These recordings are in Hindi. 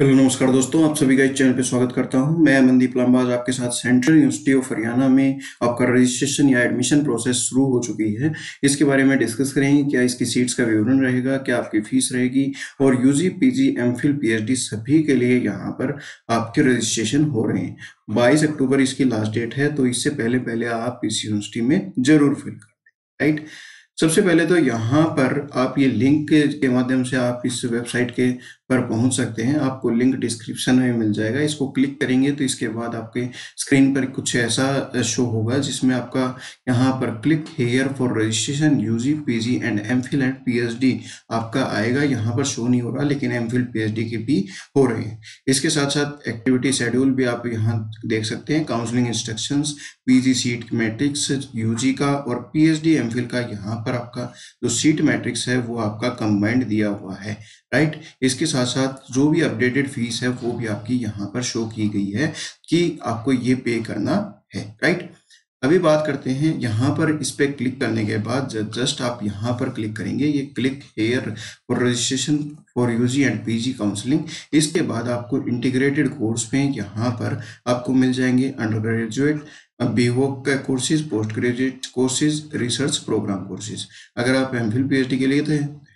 हेलो नमस्कार दोस्तों, आप सभी का इस चैनल पर स्वागत करता हूं। मैं अमनदीप लंबा आज आपके साथ सेंट्रल यूनिवर्सिटी ऑफ हरियाणा में आपका रजिस्ट्रेशन या एडमिशन प्रोसेस शुरू हो चुकी है, इसके बारे में डिस्कस करेंगे। क्या इसकी सीट्स का विवरण रहेगा, क्या आपकी फीस रहेगी और यूजी पीजी एमफिल पीएचडी सभी के लिए यहाँ पर आपके रजिस्ट्रेशन हो रहे हैं। 22 अक्टूबर इसकी लास्ट डेट है, तो इससे पहले पहले आप इस यूनिवर्सिटी में जरूर फिल कर दें। राइट, सबसे पहले तो यहाँ पर आप ये लिंक के माध्यम से आप इस वेबसाइट के पर पहुँच सकते हैं। आपको लिंक डिस्क्रिप्शन में मिल जाएगा, इसको क्लिक करेंगे तो इसके बाद आपके स्क्रीन पर कुछ ऐसा शो होगा जिसमें आपका यहाँ पर click here for registration UG PG and MPhil and PhD आपका आएगा। यहाँ पर शो नहीं हो रहा, लेकिन एमफिल पीएचडी के भी हो रहे हैं। इसके साथ साथ एक्टिविटी शेड्यूल भी आप यहाँ देख सकते हैं, counselling instruction, PG seat matrix UG का और पीएचडी एमफिल का। यहाँ पर आपका जो सीट मैट्रिक्स है वो आपका कंबाइंड दिया हुआ है। राइट, इसके साथ साथ जो भी अपडेटेड फीस है वो भी आपकी यहाँ पर शो की गई है कि आपको ये पे करना है। राइट, अभी बात करते हैं यहाँ पर इस पर क्लिक करने के बाद जस्ट आप यहाँ पर क्लिक करेंगे, ये क्लिक हेयर और registration for UG and PG counselling. इसके बाद आपको इंटीग्रेटेड कोर्स में यहाँ पर आपको मिल जाएंगे अंडर ग्रेजुएट बीवोक का courses, post graduate courses, research programme courses. अगर आप एमफिल पीएचडी के लिए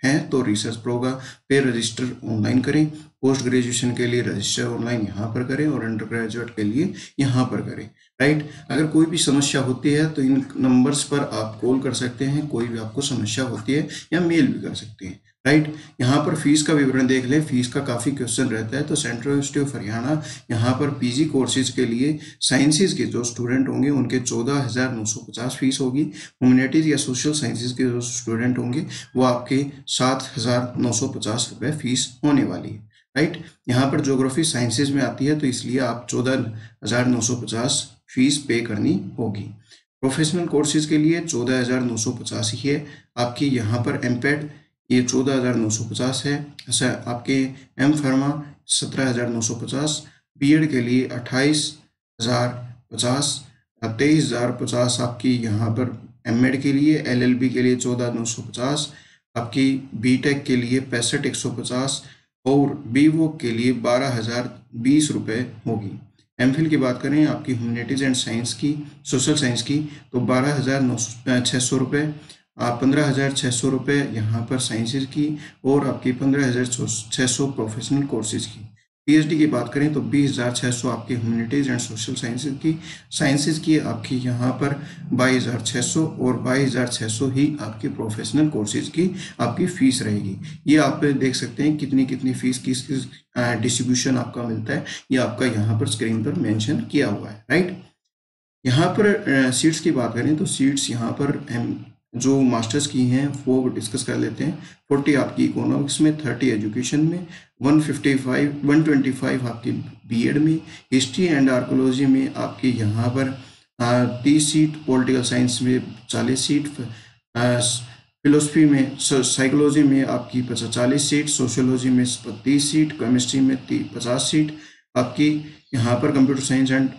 हैं तो रिसर्च प्रोग्राम पे रजिस्टर ऑनलाइन करें, पोस्ट ग्रेजुएशन के लिए रजिस्टर ऑनलाइन यहाँ पर करें और अंडर ग्रेजुएट के लिए यहाँ पर करें। राइट, अगर कोई भी समस्या होती है तो इन नंबर्स पर आप कॉल कर सकते हैं, कोई भी आपको समस्या होती है, या मेल भी कर सकते हैं। राइट, यहाँ पर फीस का विवरण देख लें, फीस का काफ़ी क्वेश्चन रहता है। तो सेंट्रल यूनिवर्सिटी ऑफ हरियाणा यहाँ पर पीजी कोर्सेज के लिए साइंसेज के जो स्टूडेंट होंगे उनके 14,950 फीस होगी। ह्यूमैनिटीज़ या सोशल साइंसेज के जो स्टूडेंट होंगे वो आपके 7,950 रुपये फीस होने वाली है। राइट, यहाँ पर ज्योग्राफी साइंसेज में आती है तो इसलिए आप 14,950 फीस पे करनी होगी। प्रोफेशनल कोर्सेज के लिए 14,950 ही है आपकी। यहाँ पर एमपेड ये 14,950 है, ऐसा आपके एम फार्मा 17,950, बीएड के लिए 28,050, 23,050 आपकी यहाँ पर एमएड के लिए, एलएलबी के लिए 14,950 आपकी, बीटेक के लिए 65,150 और बीवोक के लिए 12,020 रुपये होगी। एमफिल की बात करें आपकी ह्यूमैनिटीज़ एंड साइंस की, सोशल साइंस की, तो 12,600 रुपये, 15,600 रुपये यहाँ पर साइंसेज की और आपकी 15,600 प्रोफेशनल कोर्सेज की। पीएचडी की बात करें तो 20,600 आपकी ह्यूमैनिटीज़ एंड सोशल साइंसेज की, आपकी यहाँ पर 22,600 और 22,600 ही आपके प्रोफेशनल कोर्सेज की आपकी फ़ीस रहेगी। ये आप देख सकते हैं कितनी कितनी फ़ीस किस किस डिस्ट्रीब्यूशन आपका मिलता है, ये आपका यहाँ पर स्क्रीन पर मेंशन किया हुआ है। राइट, यहाँ पर सीट्स की बात करें तो सीट्स यहाँ पर जो मास्टर्स की हैं वो डिस्कस कर लेते हैं। 40 आपकी इकोनॉमिक्स में, 30 एजुकेशन में, 125 आपकी बीएड में, हिस्ट्री एंड आर्कोलॉजी में आपकी यहाँ पर 30 सीट, पॉलिटिकल साइंस में 40 सीट, फिलोसफी में, साइकोलॉजी में आपकी 40 सीट, सोशियोलॉजी में 30 सीट, केमिस्ट्री में 50 सीट आपकी यहाँ पर, computer science and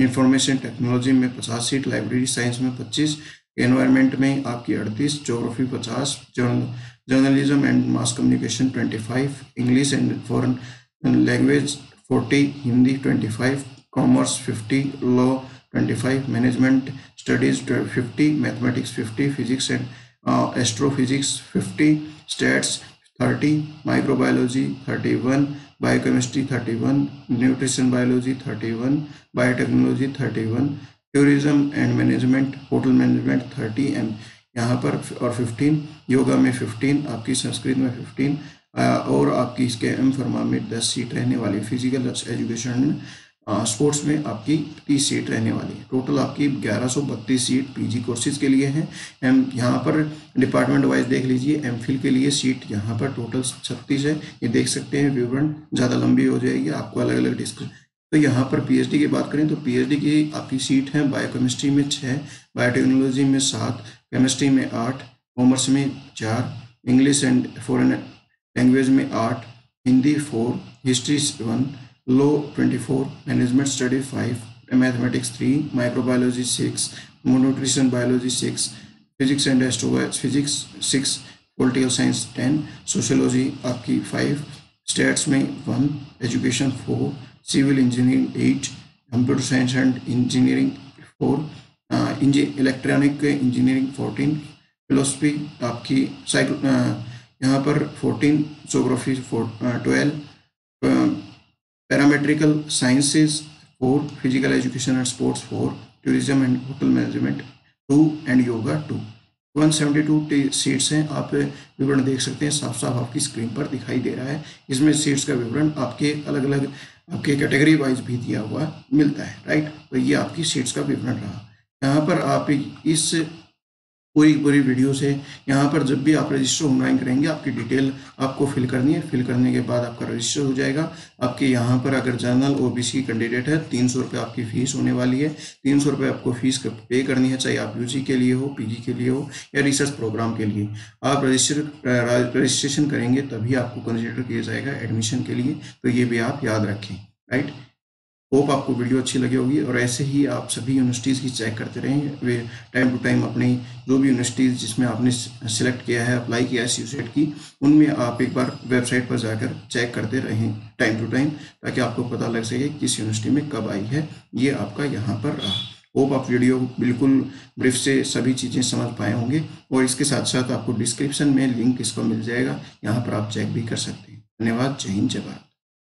information technology में 50 सीट, लाइब्रेरी साइंस में 25, एनवायरनमेंट में आपकी 38, geography 50, journalism and mass communication 25, English and foreign language 40, Hindi 25, commerce 50, law 25, management studies 50, mathematics 50, physics and astrophysics 50, stats 30, microbiology 31, biochemistry 31, nutrition biology 31, biotechnology 31, tourism and management, hotel management 30 M यहाँ पर और 15, योगा में 15 आपकी, संस्कृत में 15 और आपकी इसके एम फार्मा में 10 सीट रहने वाली, फिजिकल एजुकेशन में, स्पोर्ट्स में आपकी 30 सीट रहने वाली है। टोटल आपकी 1132 सीट पीजी कोर्सेज के लिए हैं। एम यहाँ पर डिपार्टमेंट वाइज देख लीजिए, एमफिल के लिए सीट यहाँ पर टोटल 36 है, ये देख सकते हैं। विवरण ज़्यादा लंबी हो जाएगी, आपको अलग अलग तो यहाँ पर पीएचडी की बात करें तो पीएचडी की आपकी सीट है बायोकेमिस्ट्री में 6, बायोटेक्नोलॉजी में 7, केमिस्ट्री में 8, कॉमर्स में 4, इंग्लिश एंड फॉरेन लैंग्वेज में 8, Hindi 4, history 7, law 24, management study 5, mathematics 3, microbiology 6, nutrition biology 6, physics and astro physics 6, political science 10, sociology आपकी 5, स्टेट्स में 1, education 4, civil engineering 8, computer science and engineering 4, electronic engineering 14, philosophy आपकी यहाँ पर 14, geography 12, paramedical sciences 4, physical education and sports 4, tourism and hotel management 2 and yoga 2। 172 seats हैं, आप विवरण देख सकते हैं, साफ साफ आपकी स्क्रीन पर दिखाई दे रहा है। इसमें सीट्स का विवरण आपके अलग अलग आपके कैटेगरी वाइज भी दिया हुआ मिलता है, राइट। तो ये आपकी सीट्स का विवरण रहा। यहाँ पर आप इस पूरी वीडियो से यहाँ पर जब भी आप रजिस्टर ऑनलाइन करेंगे आपकी डिटेल आपको फिल करनी है। फिल करने के बाद आपका रजिस्टर हो जाएगा। आपके यहाँ पर अगर जनरल ओबीसी कैंडिडेट है 300 रुपये आपकी फ़ीस होने वाली है। 300 रुपये आपको फीस पे करनी है, चाहे आप यूजी के लिए हो, पीजी के लिए हो या रिसर्च प्रोग्राम के लिए। आप रजिस्ट्रेशन करेंगे तभी आपको कंसिडर किया जाएगा एडमिशन के लिए। तो ये भी आप याद रखें, राइट। होप आपको वीडियो अच्छी लगी होगी और ऐसे ही आप सभी यूनिवर्सिटीज़ की चेक करते रहें। वे टाइम टू टाइम अपने जो भी यूनिवर्सिटीज़ जिसमें आपने सिलेक्ट किया है, अप्लाई किया है CUSET की, उनमें आप एक बार वेबसाइट पर जाकर चेक करते रहें टाइम टू टाइम, ताकि आपको पता लग सके किस यूनिवर्सिटी में कब आई है। ये आपका यहाँ पर रहा। होप आप वीडियो बिल्कुल ब्रीफ से सभी चीज़ें समझ पाए होंगे और इसके साथ साथ आपको डिस्क्रिप्शन में लिंक इसका मिल जाएगा, यहाँ पर आप चेक भी कर सकते हैं। धन्यवाद। जय हिंद, जय भारत।